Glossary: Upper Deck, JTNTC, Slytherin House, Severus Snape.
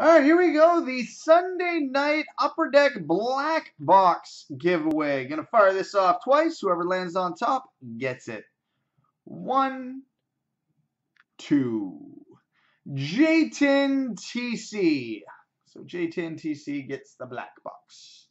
All right, here we go. The Sunday Night Upper Deck Black Box giveaway. Gonna fire this off twice. Whoever lands on top gets it. 1, 2. JTNTC. So JTNTC gets the black box.